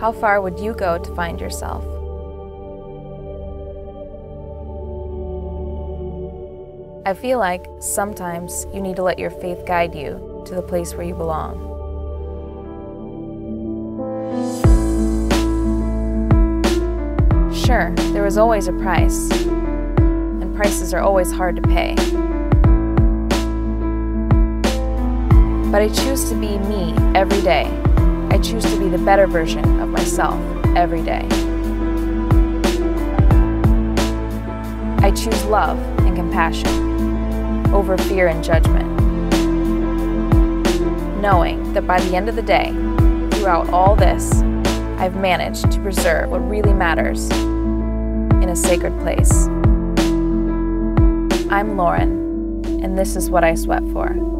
How far would you go to find yourself? I feel like sometimes you need to let your faith guide you to the place where you belong. Sure, there was always a price, and prices are always hard to pay. But I choose to be me every day. I choose to be the better version of myself every day. I choose love and compassion over fear and judgment, knowing that by the end of the day, throughout all this, I've managed to preserve what really matters in a sacred place. I'm Lauren, and this is what I sweat for.